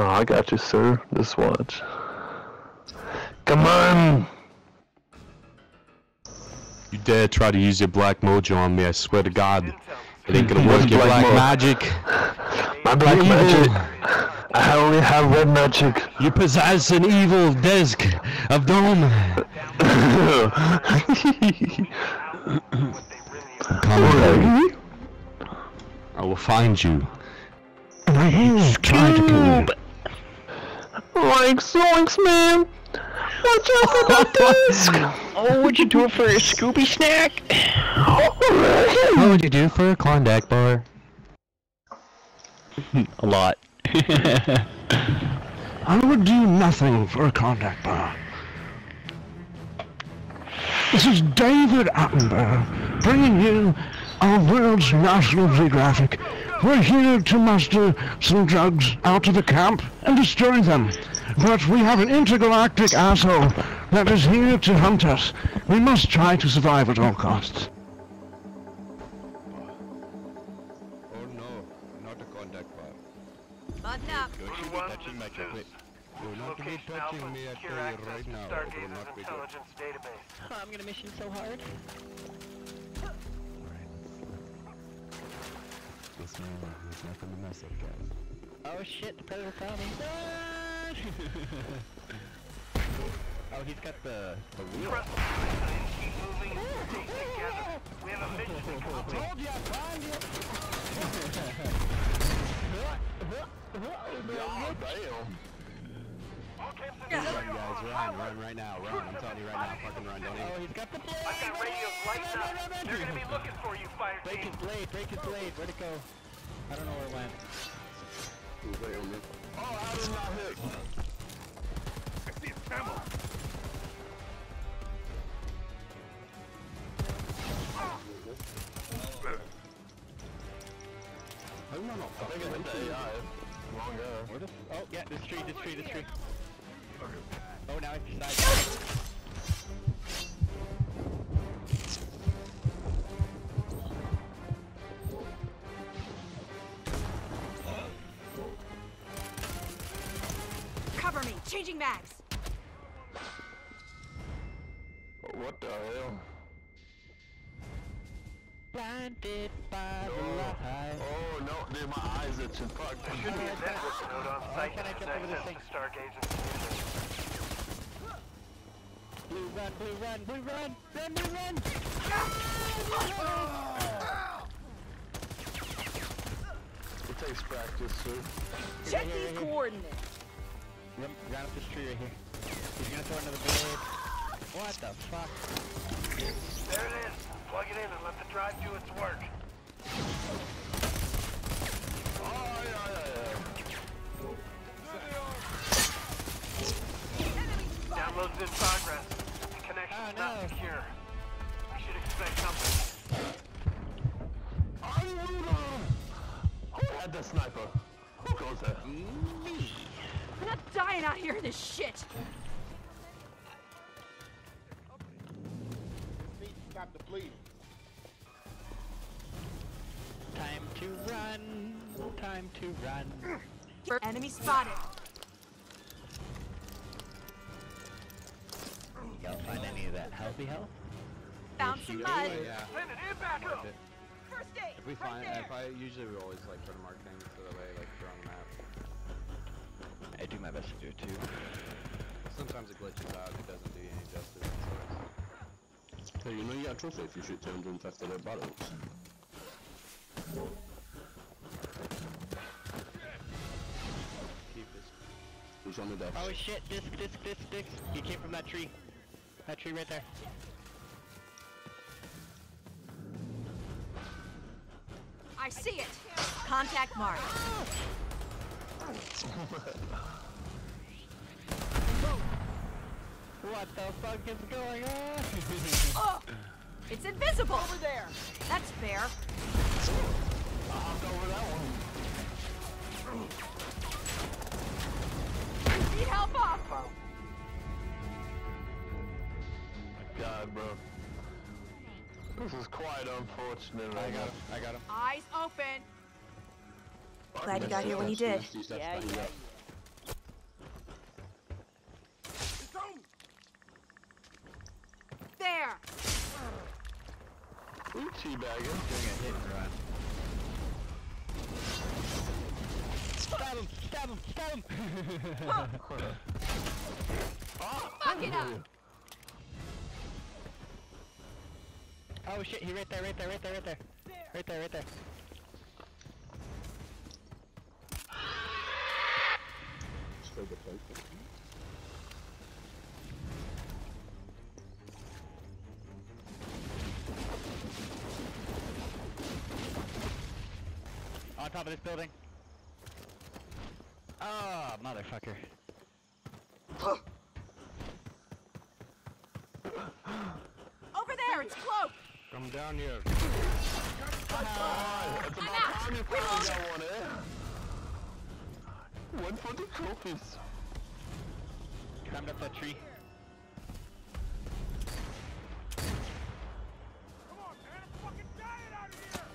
Oh, I got you, sir. Just watch. Come on! You dare try to use your black mojo on me, I swear to God. It ain't gonna work. Your black magic. My black magic. I only have red magic. You possess an evil disc of doom. Come, I will find you. Try to kill you. Like Zoinks, man. Watch out for that disc! Oh, what'd you do for a Scooby snack? What would you do for a Klondike bar? A lot. I would do nothing for a Klondike bar. This is David Attenborough bringing you our world's National Geographic. We're here to muster some drugs out of the camp and destroy them. But we have an intergalactic asshole that is here to hunt us. We must try to survive at all costs. Oh no, not a contact bar. Button up. You're touching my chocolate. You're not touching me, I tell you right now. I'm gonna miss you so hard. This man, there's nothing to mess up, guys. Oh shit, the predator found me. Oh, he's got the wheel. Keep moving. Stay together. We have a mission to complete. I told you I'd find you. God damn. Run, guys, run right now, run. I'm telling you right now, fucking run, don't even. Oh, he's got the blade. I've got radios lights up. They're going to be looking for you, fire team. Break his blade, Where'd it go? I don't know where it went. Oh, I did not hit. I see a camel. I think I hit the AI. Wrong guy. Oh, yeah, this tree. Oh, now it's decided. Cover me, changing mags. What the hell? Blinded by the light. Oh no, dude, my eyes itching. Fuck. There should be a network node on site that connects us to Stargazer. Blue run! It takes practice, sir. Check these coordinates! Yep, got up this tree right here. He's gonna throw another blade. What the fuck? There it is! Plug it in and let the drive do its work. Oh, yeah. Download's in progress. Oh, no. Not secure. We should expect something. Who had the sniper? Who goes there? Me. We're not dying out here in this shit. Stop the bleeding. Time to run. Enemy spotted. Y'all find any of that healthy health? Found some mud. Yeah. First aid. If we find, if I usually we always like try to mark things so that way like they're on the map. I do my best to do it too. Sometimes it glitches out. It doesn't do you any justice. Hey, you know you got a trophy if you shoot 250 dead bottles. On the deck. Oh shit, disc. He came from that tree. That tree right there. I see it. Contact mark. What the fuck is going on? Oh, it's invisible. Over there. That's fair. I hopped over that one. Need help off, bro. My God, bro. This is quite unfortunate. I got him. Eyes open. Glad you got here when you did. Yeah. Teabagging. Doing a hit and run. Stab him! Stab him! Stab him! Fuck it up! Oh shit, he right there, right there, right there, right there. Right there, right there. On top of this building. Ah, oh, motherfucker. Over there, it's cloaked. Come down here. I'm out. Reload. One for the trophies. Climbed up that tree. Come on, man! I'm fucking dying out of here!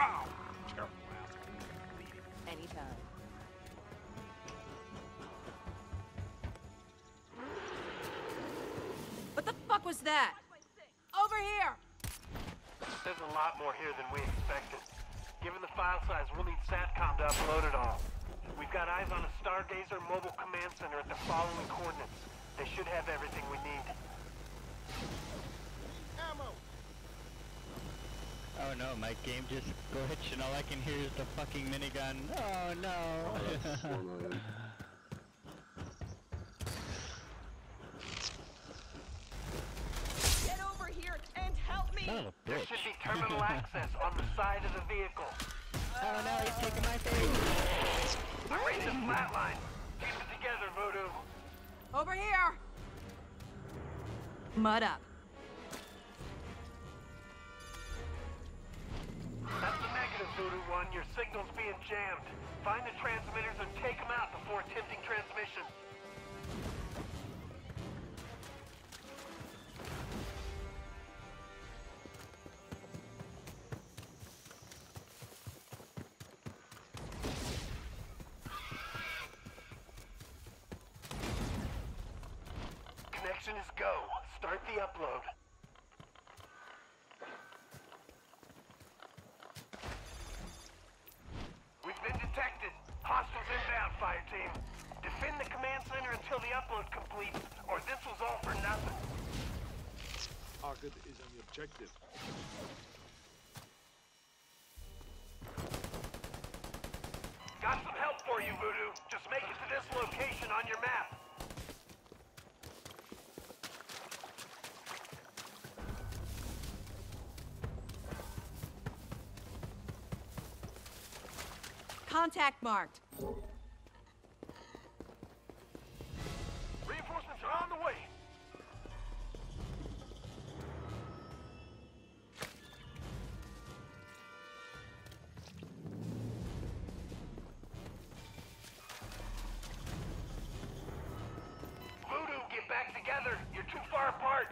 Ow! Sure. Anytime. What the fuck was that? Over here! There's a lot more here than we expected. Given the file size, we'll need SATCOM to upload it all. We've got eyes on a Stargazer mobile command center at the following coordinates. They should have everything we need. Ammo! Oh no, my game just glitched and all I can hear is the fucking minigun. Oh no! Oh, there should be terminal access on the side of the vehicle. Oh no, he's taking my face. I reached the flatline. Keep it together, Voodoo. Over here. Mud up. That's the negative, Voodoo One. Your signal's being jammed. Find the transmitters and take them out before attempting transmission. Is go. Start the upload. We've been detected. Hostiles inbound, fire team. Defend the command center until the upload completes, or this was all for nothing. Target is on the objective. Got some help for you, Voodoo. Just make it to this location on your map. Contact marked. Reinforcements are on the way. Voodoo, get back together. You're too far apart.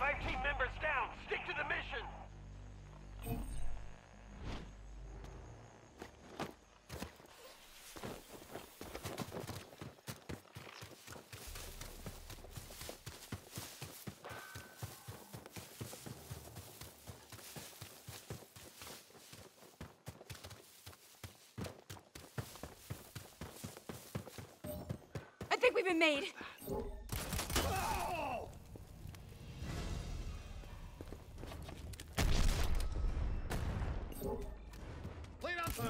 Five team members down. Stick to the mission. I think we've been made. Oh! Lead on. Oh.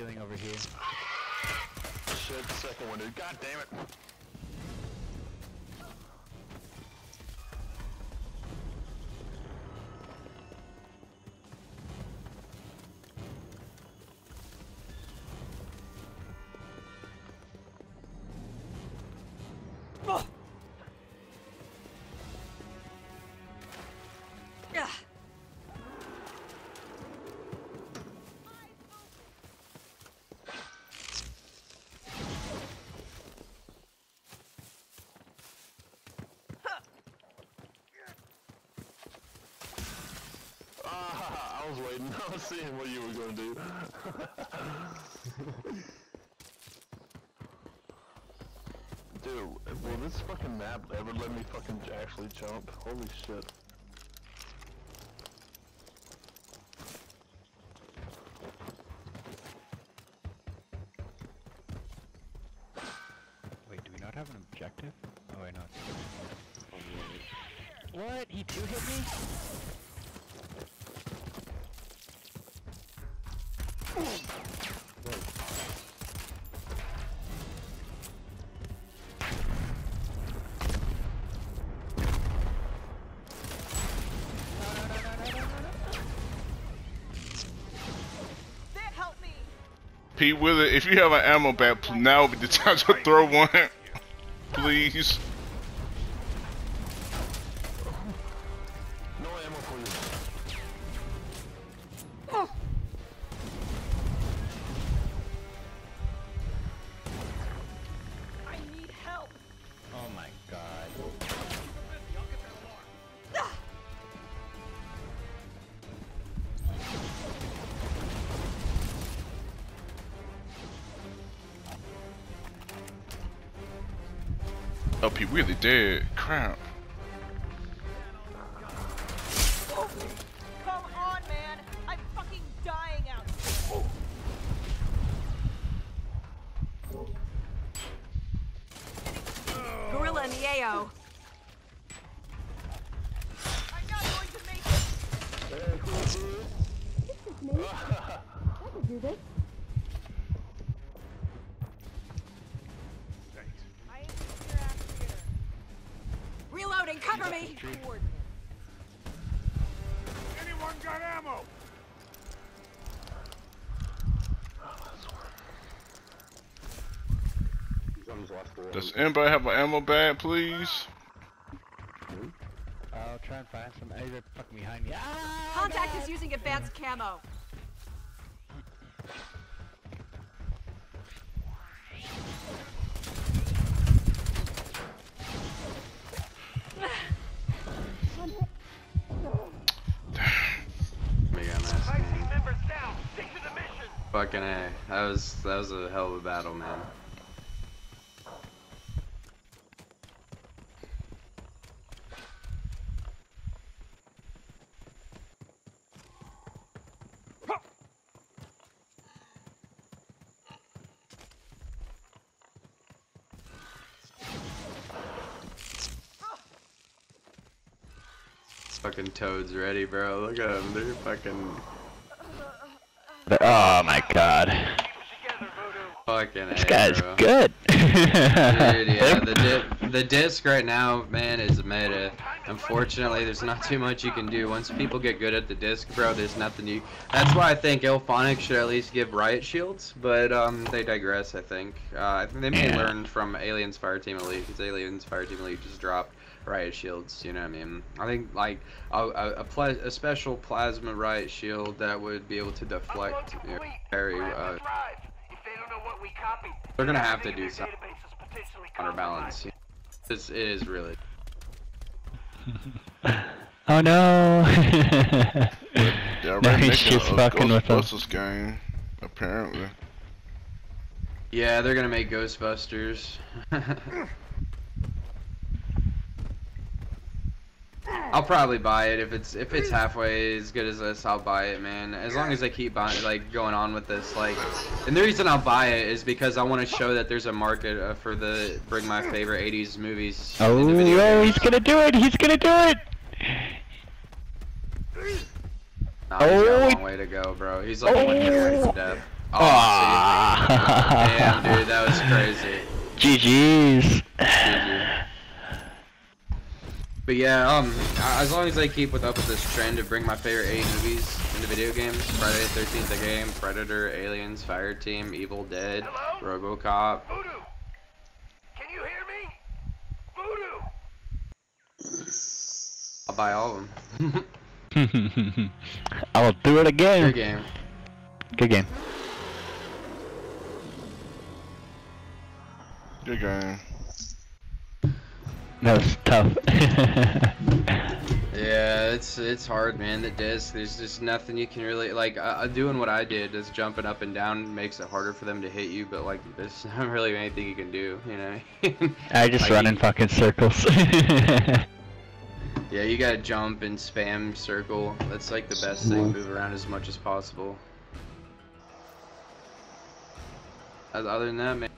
healing over here. Shit, the second one, dude. God damn it. I was waiting, I was seeing what you were gonna do. Dude, will this fucking map ever let me fucking actually jump? Holy shit. Wait, do we not have an objective? Oh wait, no. What? He two hit me? Pete Willard, if you have an ammo bag, now would be the time to throw one. Please. No ammo for you. Oh. I need help. Oh my god. Oh, he really did. Crap. Come on, man. I'm fucking dying out here. Oh. Gorilla in the AO. I'm not going to make it. This is me. I can do this. Cover me! Anyone got ammo? Does anybody have an ammo bag, please? I'll try and find some. They're fucking behind me. Ah, Contact is using advanced camo. Fucking A. That was a hell of a battle, man. Fucking Toad's ready, bro. Look at him. They're fucking... Oh my god. Fucking A, this guy's bro. Good. Dude, yeah, the disc right now, man, is meta. Unfortunately, there's not too much you can do. Once people get good at the disc, bro, there's nothing you... That's why I think Illphonic should at least give riot shields, but they digress, I think. They may learn from Aliens Fireteam Elite, because Aliens Fireteam Elite just dropped riot shields, you know what I mean? I think, like, a special plasma riot shield that would be able to deflect, you know, very, they're gonna have to do something counterbalance. You know? It is really... Oh no! No, he's just fucking with us. Game, apparently. Yeah, they're gonna make Ghostbusters. I'll probably buy it if it's halfway as good as this. I'll buy it, man. As long as they keep going on with this, like. And the reason I'll buy it is because I want to show that there's a market for the bring my favorite 80s movies. Oh, the video he's gonna do it! He's gonna do it! Nah, he's got a long way to go, bro. He's like 1 year right to death. Oh, damn, dude, that was crazy. GG's. GG. But yeah, as long as I keep up with this trend to bring my favorite 8 movies into video games, Friday the 13th, The Game, Predator, Aliens, Fireteam, Evil Dead, Hello? Robocop. Voodoo! Can you hear me? Voodoo! I'll buy all of them. I'll do it again. Good game. Good game. Good game. That was tough. Yeah, it's hard, man. The disc, there's just nothing you can really like. Doing what I did, just jumping up and down, makes it harder for them to hit you. But like, there's not really anything you can do, you know. I just like, run in fucking circles. Yeah, you gotta jump and spam circle. That's like the best thing. Move around as much as possible. Other than that, man.